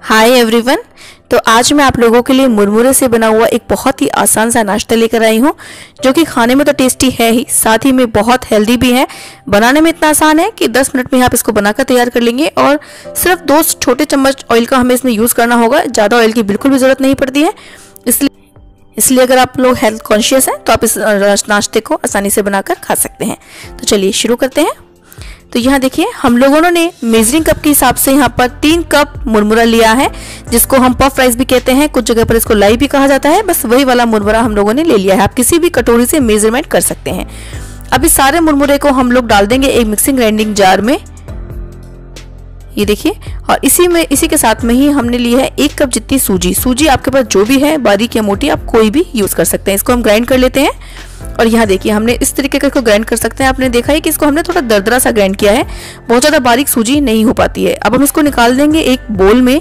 Hi everyone, तो आज मैं आप लोगों के लिए मुरमुरे से बना हुआ एक बहुत ही आसान सा नाश्ता लेकर आई हूँ, जो कि खाने में तो टेस्टी है ही, साथ ही में बहुत हेल्दी भी है। बनाने में इतना आसान है कि 10 मिनट में आप इसको बनाकर तैयार कर लेंगे। और सिर्फ 2 छोटे चम्मच ऑयल का हमें इसमें यूज़ करना होगा, ज़्यादा ऑयल की बिल्कुल भी ज़रूरत नहीं पड़ती है। इसलिए अगर आप लोग हेल्थ कॉन्शियस हैं तो आप इस नाश्ते को आसानी से बनाकर खा सकते हैं। तो चलिए शुरू करते हैं। तो यहाँ देखिए, हम लोगों ने मेजरिंग कप के हिसाब से यहाँ पर 3 कप मुरमुरा लिया है, जिसको हम पफ राइस भी कहते हैं, कुछ जगह पर इसको लाई भी कहा जाता है। बस वही वाला मुरमुरा हम लोगों ने ले लिया है। आप किसी भी कटोरी से मेजरमेंट कर सकते हैं। अब इस सारे मुरमुरे को हम लोग डाल देंगे एक मिक्सिंग ग्राइंडिंग जार में, ये देखिए। और इसी के साथ में ही हमने ली है 1 कप जितनी सूजी। आपके पास जो भी है, बारीक या मोटी, आप कोई भी यूज कर सकते हैं। इसको हम ग्राइंड कर लेते हैं। और यहाँ देखिए, हमने इस तरीके का इसको ग्राइंड कर सकते हैं। आपने देखा है कि इसको हमने थोड़ा दरदरा सा ग्राइंड किया है, बहुत ज़्यादा बारीक सूजी नहीं हो पाती है। अब हम इसको निकाल देंगे एक बोल में,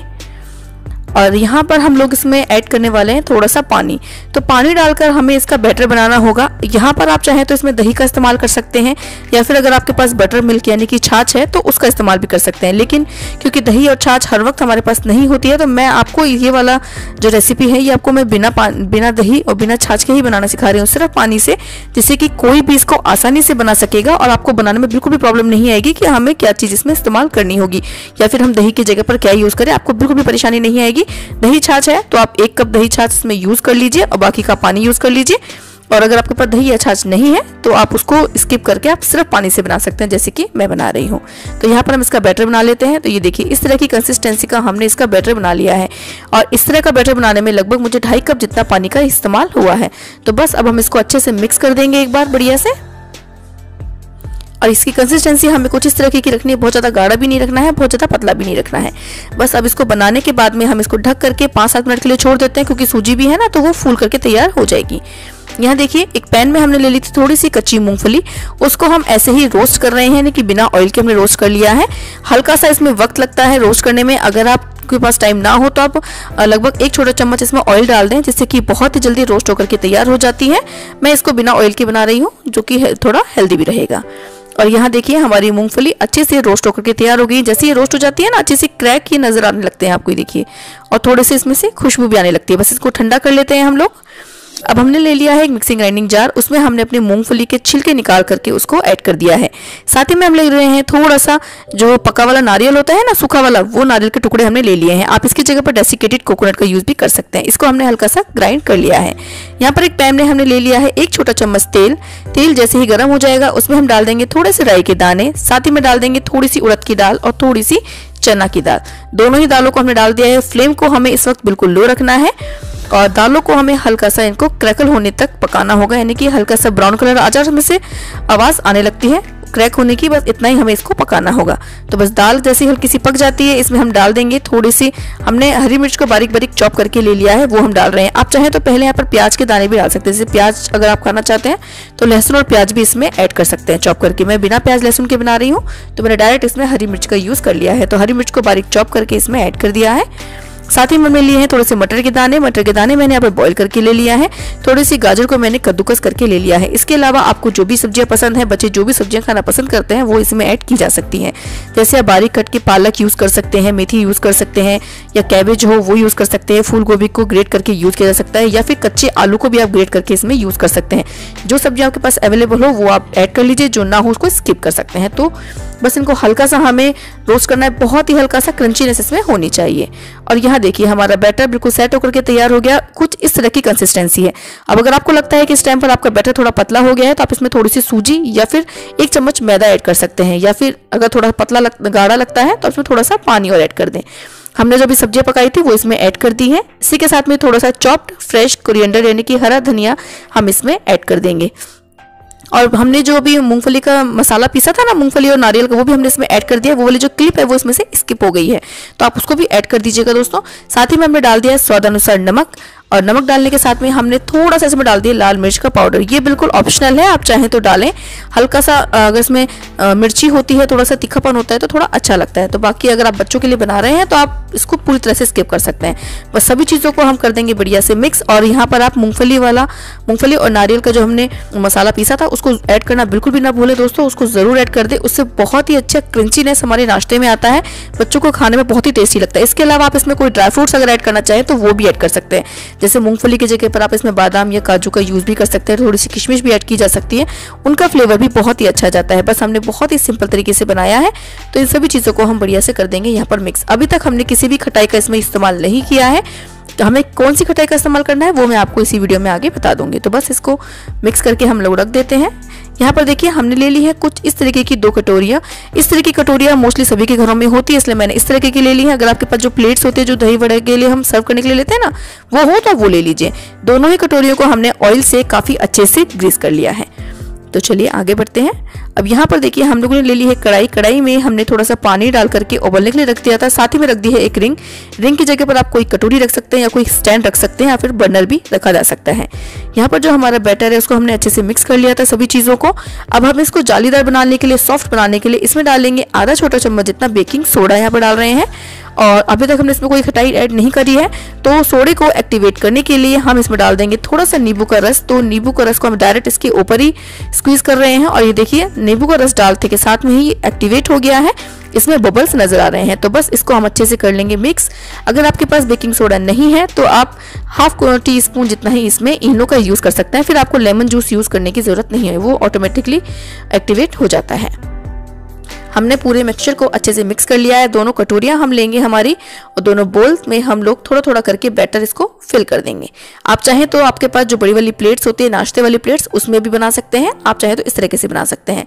और यहाँ पर हम लोग इसमें ऐड करने वाले हैं थोड़ा सा पानी। तो पानी डालकर हमें इसका बैटर बनाना होगा। यहाँ पर आप चाहें तो इसमें दही का इस्तेमाल कर सकते हैं, या फिर अगर आपके पास बटर मिल्क यानी कि छाछ है तो उसका इस्तेमाल भी कर सकते हैं। लेकिन क्योंकि दही और छाछ हर वक्त हमारे पास नहीं होती है, तो मैं आपको ये वाला जो रेसिपी है, ये आपको मैं बिना दही और बिना छाछ के ही बनाना सिखा रही हूँ, सिर्फ पानी से, जिससे कि कोई भी इसको आसानी से बना सकेगा। और आपको बनाने में बिल्कुल भी प्रॉब्लम नहीं आएगी कि हमें क्या चीज़ इसमें इस्तेमाल करनी होगी, या फिर हम दही की जगह पर क्या यूज़ करें। आपको बिल्कुल भी परेशानी नहीं आएगी। दही छाछ है तो आप 1 कप दही छाछ इसमें यूज कर लीजिए और बाकी का पानी यूज कर लीजिए। और अगर आपके पास दही या छाछ नहीं है तो आप उसको स्किप करके आप सिर्फ पानी से बना सकते हैं, जैसे कि मैं बना रही हूँ। तो यहाँ पर हम इसका बैटर बना लेते हैं। तो ये देखिए, इस तरह की कंसिस्टेंसी का हमने इसका बैटर बना लिया है। और इस तरह का बैटर बनाने में लगभग मुझे 2.5 कप जितना पानी का इस्तेमाल हुआ है। तो बस अब हम इसको अच्छे से मिक्स कर देंगे एक बार बढ़िया से। और इसकी कंसिस्टेंसी हमें कुछ इस तरह की रखनी है, बहुत ज़्यादा गाढ़ा भी नहीं रखना है, बहुत ज़्यादा पतला भी नहीं रखना है। बस अब इसको बनाने के बाद में हम इसको ढक करके 5-7 मिनट के लिए छोड़ देते हैं, क्योंकि सूजी भी है ना, तो वो फूल करके तैयार हो जाएगी। यहाँ देखिए, एक पैन में हमने ले ली थी थोड़ी सी कच्ची मूंगफली, उसको हम ऐसे ही रोस्ट कर रहे हैं, कि बिना ऑयल के हमने रोस्ट कर लिया है। हल्का सा इसमें वक्त लगता है रोस्ट करने में। अगर आपके पास टाइम ना हो तो आप लगभग 1 छोटा चम्मच इसमें ऑयल डाल दें, जिससे कि बहुत ही जल्दी रोस्ट होकर के तैयार हो जाती है। मैं इसको बिना ऑयल के बना रही हूँ, जो कि थोड़ा हेल्दी भी रहेगा। और यहाँ देखिए, हमारी मूंगफली अच्छे से रोस्ट होकर के तैयार हो गई। जैसे ये रोस्ट हो जाती है ना, अच्छे से क्रैक ये नजर आने लगते हैं आपको, ये देखिए। और थोड़े से इसमें से खुशबू भी आने लगती है। बस इसको ठंडा कर लेते हैं हम लोग। अब हमने ले लिया है एक मिक्सिंग ग्राइंडिंग जार, उसमें हमने अपने मूंगफली के छिलके निकाल करके उसको ऐड कर दिया है। साथ ही में हम ले रहे हैं थोड़ा सा जो पका वाला नारियल होता है ना, सूखा वाला, वो नारियल के टुकड़े हमने ले लिए हैं। आप इसकी जगह पर डेसिकेटेड कोकोनट का यूज भी कर सकते हैं। इसको हमने हल्का सा ग्राइंड कर लिया है। यहाँ पर एक पैन में हमने ले लिया है 1 छोटा चम्मच तेल। जैसे ही गर्म हो जाएगा, उसमें हम डाल देंगे थोड़े से राई के दाने, साथ ही में डाल देंगे थोड़ी सी उड़द की दाल और थोड़ी सी चना की दाल। दोनों ही दालों को हमने डाल दिया है। फ्लेम को हमें इस वक्त बिल्कुल लो रखना है, और दालों को हमें हल्का सा इनको क्रैकल होने तक पकाना होगा, यानी कि हल्का सा ब्राउन कलर आ जाए, उसमें से आवाज़ आने लगती है क्रैक होने की, बस इतना ही हमें इसको पकाना होगा। तो बस दाल जैसी हल्की सी पक जाती है, इसमें हम डाल देंगे थोड़ी सी, हमने हरी मिर्च को बारीक बारीक चॉप करके ले लिया है, वो हम डाल रहे हैं। आप चाहें तो पहले यहाँ पर प्याज के दाने भी डाल सकते हैं, जैसे प्याज अगर आप खाना चाहते हैं तो लहसुन और प्याज भी इसमें ऐड कर सकते हैं चॉप करके। मैं बिना प्याज लहसुन के बना रही हूँ, तो मैंने डायरेक्ट इसमें हरी मिर्च का यूज़ कर लिया है। तो हरी मिर्च को बारीक चॉप करके इसमें ऐड कर दिया है। साथ ही मैंने लिए हैं थोड़े से मटर के दाने मैंने यहाँ पर बॉईल करके ले लिया है। थोड़ी सी गाजर को मैंने कद्दूकस करके ले लिया है। इसके अलावा आपको जो भी सब्जियां पसंद है, बच्चे जो भी सब्जियां खाना पसंद करते हैं, वो इसमें ऐड की जा सकती हैं। जैसे आप बारीक कट के पालक यूज़ कर सकते हैं, मेथी यूज़ कर सकते हैं, या कैबेज हो वो यूज़ कर सकते हैं। फूल गोभी को ग्रेट करके यूज़ किया जा सकता है, या फिर कच्चे आलू को भी आप ग्रेट करके इसमें यूज़ कर सकते हैं। जो सब्जियां आपके पास अवेलेबल हो वो आप ऐड कर लीजिए, जो ना हो उसको स्किप कर सकते हैं। तो बस इनको हल्का सा हमें रोस्ट करना है, बहुत ही हल्का सा क्रंचीनेस इसमें होनी चाहिए। और यहाँ देखिए, हमारा बैटर बिल्कुल सेट होकर के तैयार हो गया। कुछ इस तरह की कंसिस्टेंसी है। अब अगर आपको लगता है कि इस टाइम पर आपका बैटर थोड़ा पतला हो गया है, तो आप इसमें थोड़ी सी सूजी या फिर 1 चम्मच मैदा ऐड कर सकते हैं, या फिर अगर थोड़ा पतला गाढ़ा लगता है तो इसमें थोड़ा सा पानी और ऐड कर दें। हमने जो भी सब्जियां पकाई थी वो इसमें ऐड कर दी है। इसी के साथ में थोड़ा सा चॉप्ड फ्रेश कोरिएंडर यानी कि हरा धनिया हम इसमें ऐड कर देंगे। और हमने जो भी मूंगफली का मसाला पीसा था ना, मूंगफली और नारियल का, वो भी हमने इसमें ऐड कर दिया। वो वाली जो क्लिप है वो इसमें से स्किप हो गई है, तो आप उसको भी ऐड कर दीजिएगा दोस्तों। साथ ही में हमने डाल दिया है स्वाद अनुसार नमक, और नमक डालने के साथ में हमने थोड़ा सा इसमें डाल दिया लाल मिर्च का पाउडर। ये बिल्कुल ऑप्शनल है, आप चाहें तो डालें। हल्का सा अगर इसमें मिर्ची होती है, थोड़ा सा तीखापन होता है तो थोड़ा अच्छा लगता है। तो बाकी अगर आप बच्चों के लिए बना रहे हैं तो आप इसको पूरी तरह से स्किप कर सकते हैं। बस सभी चीज़ों को हम कर देंगे बढ़िया से मिक्स। और यहाँ पर आप मूँगफली और नारियल का जो हमने मसाला पीसा था उसको ऐड करना बिल्कुल भी ना भूलें दोस्तों, उसको ज़रूर ऐड कर दें। उससे बहुत ही अच्छा क्रंचीनेस हमारे नाश्ते में आता है, बच्चों को खाने में बहुत ही टेस्टी लगता है। इसके अलावा आप इसमें कोई ड्राई फ्रूट्स अगर ऐड करना चाहें तो वो भी ऐड कर सकते हैं। जैसे मूंगफली की जगह पर आप इसमें बादाम या काजू का यूज़ भी कर सकते हैं, थोड़ी सी किशमिश भी ऐड की जा सकती है, उनका फ्लेवर भी बहुत ही अच्छा जाता है। बस हमने बहुत ही सिंपल तरीके से बनाया है, तो इन सभी चीज़ों को हम बढ़िया से कर देंगे यहाँ पर मिक्स। अभी तक हमने किसी भी खटाई का इसमें इस्तेमाल नहीं किया है, तो हमें कौन सी खटाई का इस्तेमाल करना है वो मैं आपको इसी वीडियो में आगे बता दूंगी। तो बस इसको मिक्स करके हम लोग रख देते हैं। यहाँ पर देखिए हमने ले ली है कुछ इस तरीके की 2 कटोरियाँ। इस तरह की कटोरियाँ मोस्टली सभी के घरों में होती है, इसलिए मैंने इस तरीके की ले ली है। अगर आपके पास जो प्लेट्स होते हैं जो दही वड़े के लिए हम सर्व करने के लिए लेते हैं ना, वो हो तो वो ले लीजिए। दोनों ही कटोरियों को हमने ऑयल से काफ़ी अच्छे से ग्रीस कर लिया है। तो चलिए आगे बढ़ते हैं। अब यहाँ पर देखिए हम लोगों ने ले ली है कढ़ाई। कढ़ाई में हमने थोड़ा सा पानी डाल करके उबलने के लिए रख दिया था। साथ ही में रख दी है एक रिंग। रिंग की जगह पर आप कोई कटोरी रख सकते हैं या कोई स्टैंड रख सकते हैं या फिर बर्नर भी रखा जा सकता है। यहाँ पर जो हमारा बैटर है उसको हमने अच्छे से मिक्स कर लिया था सभी चीज़ों को। अब हम इसको जालीदार बनाने के लिए, सॉफ्ट बनाने के लिए इसमें डालेंगे आधा छोटा चम्मच जितना बेकिंग सोडा यहाँ पर डाल रहे हैं। और अभी तक हमने इसमें कोई खटाई ऐड नहीं करी है, तो सोडे को एक्टिवेट करने के लिए हम इसमें डाल देंगे थोड़ा सा नींबू का रस। तो नींबू का रस को हम डायरेक्ट इसके ऊपर ही स्क्वीज कर रहे हैं और ये देखिए नींबू का रस डालते के साथ में ही ये एक्टिवेट हो गया है, इसमें बबल्स नजर आ रहे हैं। तो बस इसको हम अच्छे से कर लेंगे मिक्स। अगर आपके पास बेकिंग सोडा नहीं है तो आप हाफ टीस्पून जितना ही इसमें इनो का यूज़ कर सकते हैं। फिर आपको लेमन जूस यूज़ करने की ज़रूरत नहीं है, वो ऑटोमेटिकली एक्टिवेट हो जाता है। हमने पूरे मिक्सचर को अच्छे से मिक्स कर लिया है। दोनों कटोरियाँ हम लेंगे हमारी और दोनों बोल में हम लोग थोड़ा थोड़ा करके बैटर इसको फिल कर देंगे। आप चाहें तो आपके पास जो बड़ी वाली प्लेट्स होती है, नाश्ते वाली प्लेट्स, उसमें भी बना सकते हैं। आप चाहें तो इस तरीके से बना सकते हैं।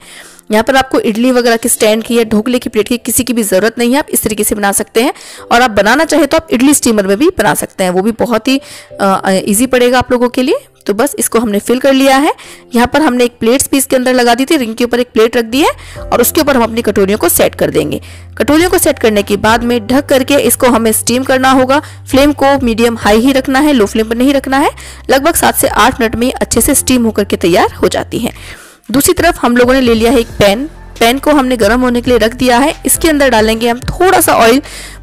यहाँ पर आपको इडली वगैरह के स्टैंड की या ढोकले की प्लेट की किसी की भी ज़रूरत नहीं है, आप इस तरीके से बना सकते हैं। और आप बनाना चाहें तो आप इडली स्टीमर में भी बना सकते हैं, वो भी बहुत ही ईजी पड़ेगा आप लोगों के लिए। तो बस इसको हमने फिल कर लिया है। यहाँ पर हमने एक प्लेट्स भी इसके अंदर लगा दी थी, रिंग के ऊपर एक प्लेट रख दी है और उसके ऊपर हम अपनी कटोरियों को सेट कर देंगे। कटोरियों को सेट करने के बाद में ढक करके इसको हमें स्टीम करना होगा। फ्लेम को मीडियम हाई ही रखना है, लो फ्लेम पर नहीं रखना है। लगभग 7 से 8 मिनट में अच्छे से स्टीम होकर के तैयार हो जाती है। दूसरी तरफ हम लोगों ने ले लिया है एक पैन। पैन को हमने गर्म होने के लिए रख दिया है। इसके अंदर डालेंगे हम थोड़ा सा ऑयल।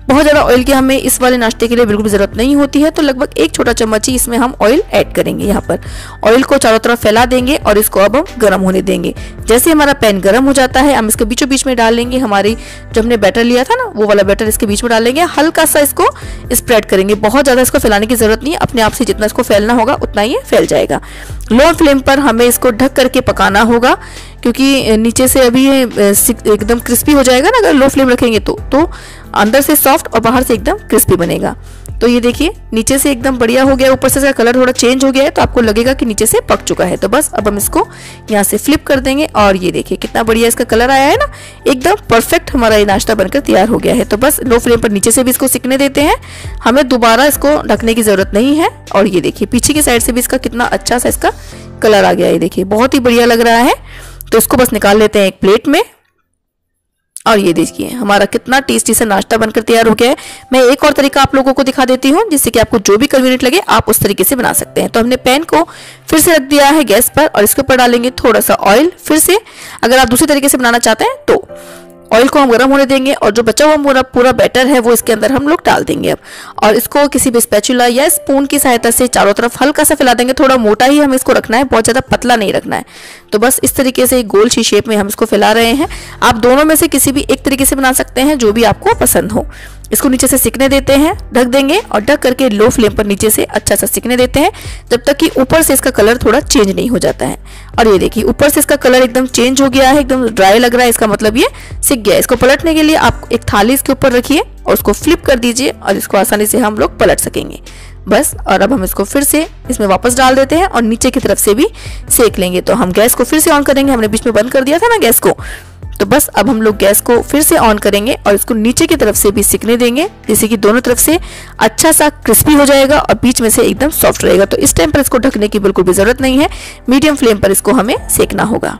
बहुत ज़्यादा ऑयल की हमें इस वाले नाश्ते के लिए बिल्कुल भी ज़रूरत नहीं होती है, तो लगभग 1 छोटा चम्मच ही इसमें हम ऑयल ऐड करेंगे। यहाँ पर ऑयल को चारों तरफ फैला देंगे और इसको अब हम गर्म होने देंगे। जैसे हमारा पैन गर्म हो जाता है, हम इसके बीचों बीच में डालेंगे हमारी जो हमने बैटर लिया था ना, वो वाला बैटर इसके बीच में डालेंगे। हल्का सा इसको स्प्रेड करेंगे, बहुत ज़्यादा इसको फैलाने की ज़रूरत नहीं है। अपने आप से जितना इसको फैलना होगा उतना ही फैल जाएगा। लो फ्लेम पर हमें इसको ढक करके पकाना होगा, क्योंकि नीचे से अभी ये एकदम क्रिस्पी हो जाएगा ना, अगर लो फ्लेम रखेंगे तो अंदर से सॉफ्ट और बाहर से एकदम क्रिस्पी बनेगा। तो ये देखिए नीचे से एकदम बढ़िया हो गया, ऊपर से इसका कलर थोड़ा चेंज हो गया है, तो आपको लगेगा कि नीचे से पक चुका है। तो बस अब हम इसको यहाँ से फ्लिप कर देंगे और ये देखिए कितना बढ़िया इसका कलर आया है ना, एकदम परफेक्ट हमारा ये नाश्ता बनकर तैयार हो गया है। तो बस लो फ्लेम पर नीचे से भी इसको सिकने देते हैं, हमें दोबारा इसको ढकने की ज़रूरत नहीं है। और ये देखिए पीछे की साइड से भी इसका कितना अच्छा सा इसका कलर आ गया है, ये देखिए बहुत ही बढ़िया लग रहा है। तो इसको बस निकाल लेते हैं एक प्लेट में और ये देखिए हमारा कितना टेस्टी सा नाश्ता बनकर तैयार हो गया है। मैं एक और तरीका आप लोगों को दिखा देती हूँ, जिससे कि आपको जो भी कन्वीनियंट लगे आप उस तरीके से बना सकते हैं। तो हमने पैन को फिर से रख दिया है गैस पर और इसके ऊपर डालेंगे थोड़ा सा ऑयल फिर से। अगर आप दूसरे तरीके से बनाना चाहते हैं तो ऑयल को हम गर्म होने देंगे और जो बचा हुआ हमारा पूरा बैटर है वो इसके अंदर हम लोग डाल देंगे अब। और इसको किसी भी स्पैचुला या स्पून की सहायता से चारों तरफ हल्का सा फैला देंगे। थोड़ा मोटा ही हमें इसको रखना है, बहुत ज़्यादा पतला नहीं रखना है। तो बस इस तरीके से गोल सी शेप में हम इसको फैला रहे हैं। आप दोनों में से किसी भी एक तरीके से बना सकते हैं, जो भी आपको पसंद हो। इसको नीचे से सिकने देते हैं, ढक देंगे और ढक करके लो फ्लेम पर नीचे से अच्छा सा सिकने देते हैं, जब तक कि ऊपर से इसका कलर थोड़ा चेंज नहीं हो जाता है। और ये देखिए ऊपर से इसका कलर एकदम चेंज हो गया है, एकदम ड्राई लग रहा है, इसका मतलब ये सिक गया है। इसको पलटने के लिए आप एक थाली इसके ऊपर रखिए और उसको फ्लिप कर दीजिए और इसको आसानी से हम लोग पलट सकेंगे बस। और अब हम इसको फिर से इसमें वापस डाल देते हैं और नीचे की तरफ से भी सेक लेंगे। तो हम गैस को फिर से ऑन करेंगे, हमने बीच में बंद कर दिया था ना गैस को। तो बस अब हम लोग गैस को फिर से ऑन करेंगे और इसको नीचे की तरफ से भी सिकने देंगे, जैसे कि दोनों तरफ से अच्छा सा क्रिस्पी हो जाएगा और बीच में से एकदम सॉफ्ट रहेगा। तो इस टाइम पर इसको ढकने की बिल्कुल भी ज़रूरत नहीं है, मीडियम फ्लेम पर इसको हमें सेकना होगा।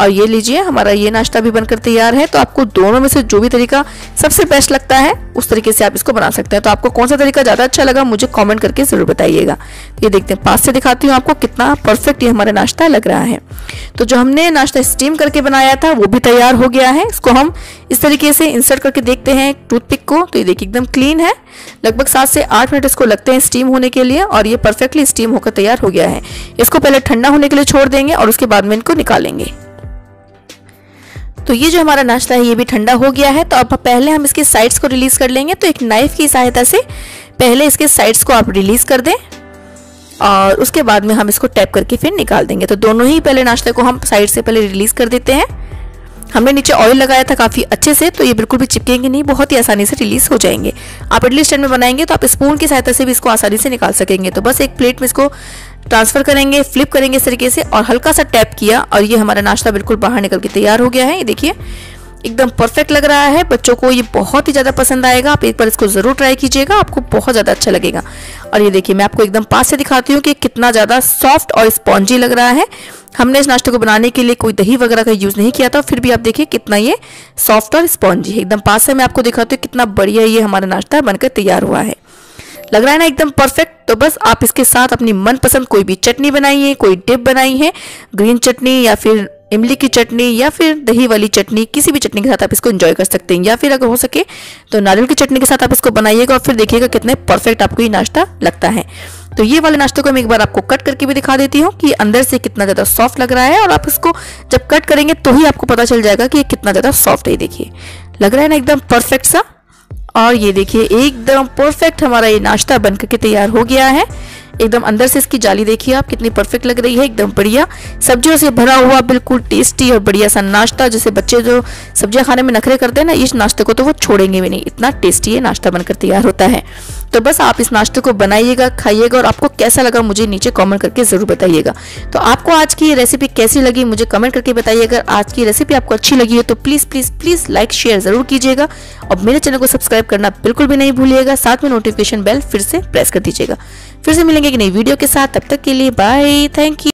और ये लीजिए हमारा ये नाश्ता भी बनकर तैयार है। तो आपको दोनों में से जो भी तरीका सबसे बेस्ट लगता है उस तरीके से आप इसको बना सकते हैं। तो आपको कौन सा तरीका ज़्यादा अच्छा लगा मुझे कमेंट करके ज़रूर बताइएगा। ये देखते हैं पास से दिखाती हूँ आपको कितना परफेक्ट ये हमारा नाश्ता लग रहा है। तो जो हमने नाश्ता स्टीम करके बनाया था वो भी तैयार हो गया है। इसको हम इस तरीके से इंसर्ट करके देखते हैं टूथपिक को। तो ये देखिए एकदम क्लीन है। लगभग 7 से 8 मिनट इसको लगते हैं स्टीम होने के लिए और ये परफेक्टली स्टीम होकर तैयार हो गया है। इसको पहले ठंडा होने के लिए छोड़ देंगे और उसके बाद में इनको निकालेंगे। तो ये जो हमारा नाश्ता है ये भी ठंडा हो गया है। तो अब पहले हम इसके साइड्स को रिलीज कर लेंगे। तो एक नाइफ की सहायता से पहले इसके साइड्स को आप रिलीज कर दें और उसके बाद में हम इसको टैप करके फिर निकाल देंगे। तो दोनों ही पहले नाश्ते को हम साइड से पहले रिलीज कर देते हैं। हमने नीचे ऑयल लगाया था काफ़ी अच्छे से, तो ये बिल्कुल भी चिपकेंगे नहीं, बहुत ही आसानी से रिलीज हो जाएंगे। आप इडली स्टैंड में बनाएंगे तो आप स्पून की सहायता से भी इसको आसानी से निकाल सकेंगे। तो बस एक प्लेट में इसको ट्रांसफर करेंगे, फ्लिप करेंगे इस तरीके से और हल्का सा टैप किया और ये हमारा नाश्ता बिल्कुल बाहर निकल के तैयार हो गया है। ये देखिए एकदम परफेक्ट लग रहा है। बच्चों को ये बहुत ही ज़्यादा पसंद आएगा। आप एक बार इसको ज़रूर ट्राई कीजिएगा, आपको बहुत ज़्यादा अच्छा लगेगा। और ये देखिए मैं आपको एकदम पास से दिखाती हूँ कि कितना ज़्यादा सॉफ्ट और स्पॉन्जी लग रहा है। हमने इस नाश्ते को बनाने के लिए कोई दही वगैरह का यूज़ नहीं किया था, फिर भी आप देखिए कितना ये सॉफ्ट और स्पॉन्जी है। एकदम पास से मैं आपको दिखाती हूँ कितना बढ़िया ये हमारा नाश्ता बनकर तैयार हुआ है। लग रहा है ना एकदम परफेक्ट। तो बस आप इसके साथ अपनी मनपसंद कोई भी चटनी बनाइए, कोई डिप बनाई है, ग्रीन चटनी या फिर इमली की चटनी या फिर दही वाली चटनी, किसी भी चटनी के साथ आप इसको एंजॉय कर सकते हैं। या फिर अगर हो सके तो नारियल की चटनी के साथ आप इसको बनाइएगा और फिर देखिएगा कितने परफेक्ट आपको ये नाश्ता लगता है। तो ये वाले नाश्ते को मैं एक बार आपको कट करके भी दिखा देती हूँ कि अंदर से कितना ज़्यादा सॉफ्ट लग रहा है और आप इसको जब कट करेंगे तो ही आपको पता चल जाएगा कि ये कितना ज़्यादा सॉफ्ट है। देखिए लग रहा है ना एकदम परफेक्ट सा। और ये देखिए एकदम परफेक्ट हमारा ये नाश्ता बन करके तैयार हो गया है। एकदम अंदर से इसकी जाली देखिए आप कितनी परफेक्ट लग रही है, एकदम बढ़िया सब्जियों से भरा हुआ बिल्कुल टेस्टी और बढ़िया सा नाश्ता। जैसे बच्चे जो सब्जियां खाने में नखरे करते हैं ना, इस नाश्ते को तो वो छोड़ेंगे भी नहीं, इतना टेस्टी ये नाश्ता बनकर तैयार होता है। तो बस आप इस नाश्ते को बनाइएगा, खाइएगा और आपको कैसा लगा मुझे नीचे कमेंट करके ज़रूर बताइएगा। तो आपको आज की ये रेसिपी कैसी लगी मुझे कमेंट करके बताइए। अगर आज की रेसिपी आपको अच्छी लगी हो तो please please please like share ज़रूर कीजिएगा और मेरे चैनल को सब्सक्राइब करना बिल्कुल भी नहीं भूलिएगा। साथ में नोटिफिकेशन बेल फिर से प्रेस कर दीजिएगा। फिर से मिलेंगे एक नई वीडियो के साथ, तब तक के लिए बाय, थैंक यू।